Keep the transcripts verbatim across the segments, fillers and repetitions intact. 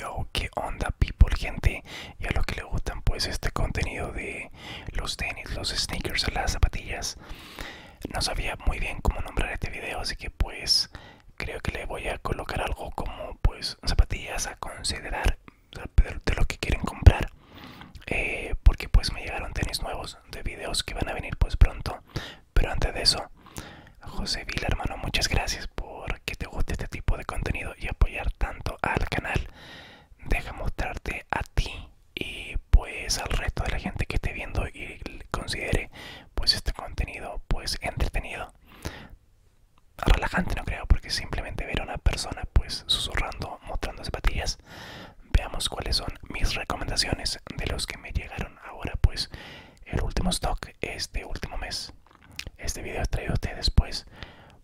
Yo, qué onda people, gente, y a los que le gustan pues este contenido de los tenis, los sneakers, las zapatillas. No sabía muy bien cómo nombrar este video, así que pues creo que le voy a colocar algo como pues zapatillas a considerar de lo que quieren comprar, eh, porque pues me llegaron tenis nuevos de videos que van a venir pues pronto. Pero antes de eso, José Vila, hermano, muchas gracias por que te guste este tipo de contenido y apoyar tanto al canal. Deja mostrarte a ti y pues al resto de la gente que esté viendo y considere pues este contenido pues entretenido, relajante, no creo, porque simplemente ver a una persona pues susurrando, mostrando zapatillas. Veamos cuáles son mis recomendaciones de los que me llegaron ahora pues el último stock este último mes. Este video es traído a ustedes pues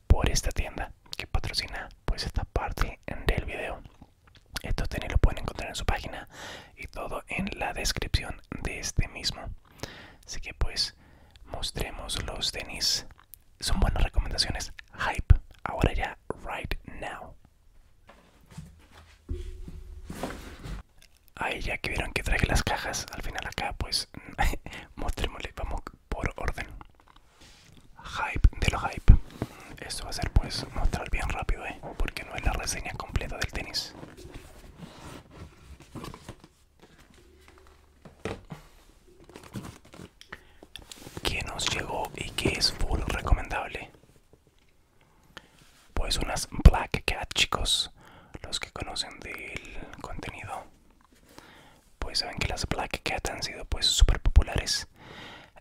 por esta tienda que patrocina pues esta parte del video. Estos tenis lo pueden encontrar en su página y todo en la descripción de este mismo. Así que pues mostremos los tenis. Son buenas recomendaciones. Hype. Ahora ya, right now. Ahí ya que vieron que traje las cajas, al final acá pues mostrémosle, vamos por orden. Hype de los hype. Esto va a ser pues mostrar bien rápido, eh, porque no es la reseña completa del tenis. ¿Qué nos llegó y qué es full recomendable? Pues unas Black Cat, chicos. Los que conocen del contenido pues saben que las Black Cat han sido pues súper populares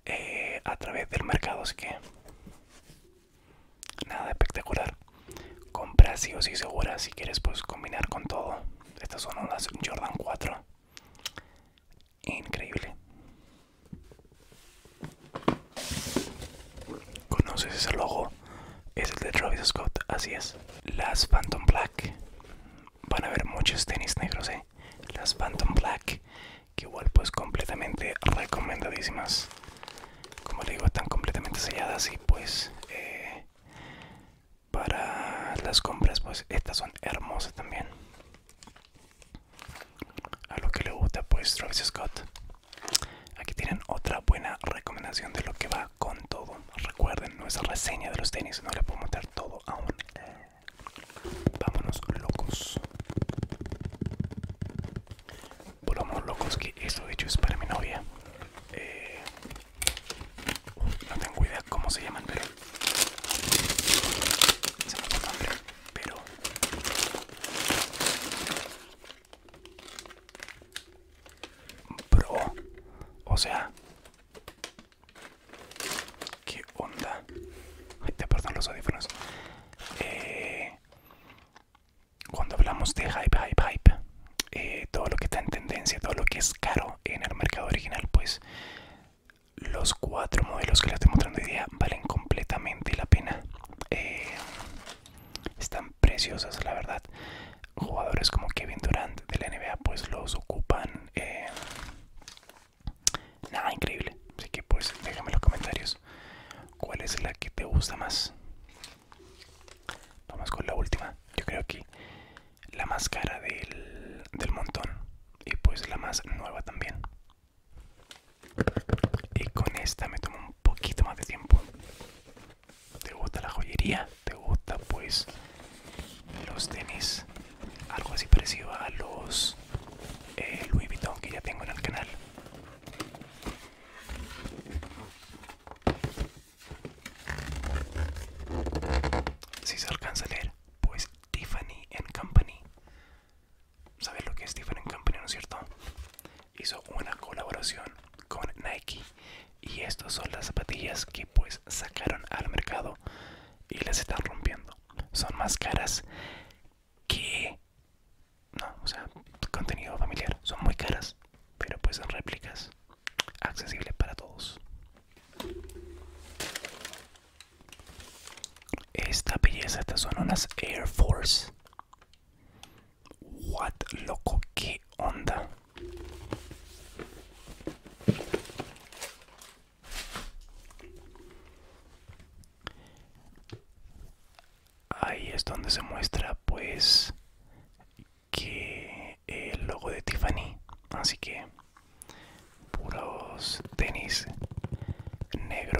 eh, a través del mercado, así que nada espectacular. Compra sí o sí segura si quieres pues combinar con todo. Estas son unas Jordan cuatro. Increíble. ¿Conoces ese logo? Es el de Travis Scott, así es. Las Phantom Black. Van a ver muchos tenis negros, eh. Las Phantom Black, que igual pues completamente recomendadísimas. Como le digo, están completamente selladas y pues eh, para las compras pues estas son hermosas también. A lo que le gusta pues Travis Scott, aquí tienen otra buena recomendación de lo que va con todo. Recuerden, nuestra reseña de los tenis, no les puedo mostrar todo aún. Vámonos locos. Volvamos locos, que esto de hecho es para mi novia. eh, No tengo idea cómo se llaman, pero o sea, ¿qué onda? Ay, te perdón los audífonos. Eh, cuando hablamos de hype, hype, hype, eh, todo lo que está en tendencia, todo lo que es caro en el mercado original, pues los cuatro modelos que les estoy mostrando hoy día valen completamente la pena. Eh, están preciosas, la verdad. Jugadores como Kevin Durant de la N B A, pues los ocupan. Eh, Nada, increíble. Así que pues déjame en los comentarios cuál es la que te gusta más. Vamos con la última. Yo creo que la más cara del, del montón. Y pues la más nueva también. Y con esta me tomo un poquito más de tiempo. ¿Te gusta la joyería? ¿Te gusta pues los tenis? Algo así parecido a los eh, Louis Vuitton que ya tengo en el canal. Si se alcanza a leer, pues Tiffany and Company. ¿Sabes lo que es Tiffany and Company, no es cierto? Hizo una colaboración con Nike y estas son las zapatillas que pues sacaron al mercado y las están rompiendo. Son más caras que... no, o sea, contenido familiar. Son muy caras, pero pues en réplicas, accesible para todos. Esta belleza, estas son unas Air Force. What, loco, qué onda. Ahí es donde se muestra pues que el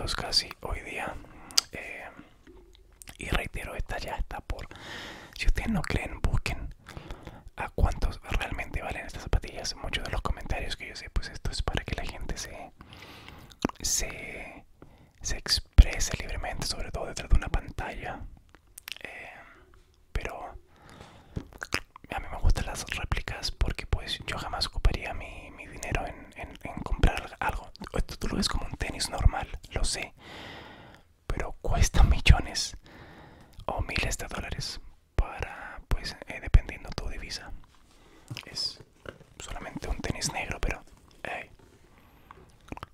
euros casi hoy día. Eh, y reitero, esta ya está por... Si ustedes no creen, busquen a cuántos realmente valen estas zapatillas. Muchos de los comentarios que yo sé, pues esto es para que la gente se... se... se exprese libremente, sobre todo detrás de una pantalla. Eh, pero... a mí me gustan las réplicas porque pues yo jamás ocuparía mi, mi dinero en, en, en comprar algo. Esto tú lo ves como un tenis normal, lo sé, pero cuesta millones o miles de dólares para, pues, eh, dependiendo tu divisa. Es solamente un tenis negro, pero eh,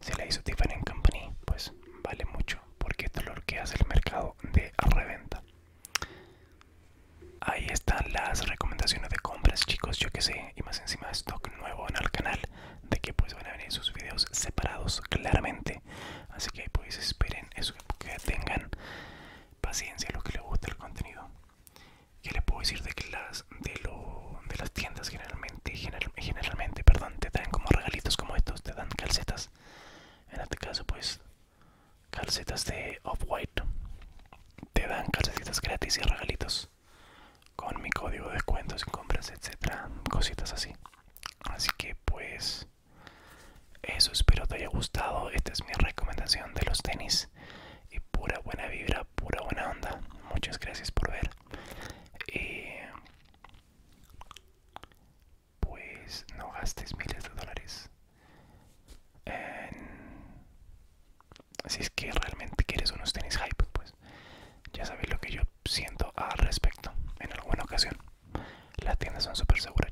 se le hizo Tiffany and Company, pues vale mucho, porque esto es lo que hace el mercado de reventa. Ahí están las recomendaciones de compras, chicos, yo que sé, y más encima stock nuevo en el canal, de que pues van a venir sus videos separados claramente, así que pues esperen eso, que tengan paciencia a los que les gusta el contenido. ¿Qué les puedo decir de que las, de, lo, de las tiendas generalmente, general, generalmente, perdón, te traen como regalitos como estos, te dan calcetas, en este caso pues calcetas de Off-White, te dan calcetitas gratis y regalitos. Con mi código de descuentos en compras, etcétera, cositas así. Así que pues eso, espero te haya gustado. Esta es mi recomendación de los tenis. Y pura buena vibra, pura buena onda. Muchas gracias por ver. Y pues no gastes miles de dólares. En... Así es que realmente quieres unos tenis hype, pues ya sabéis lo que yo siento al respecto. En alguna ocasión, las tiendas son súper seguras.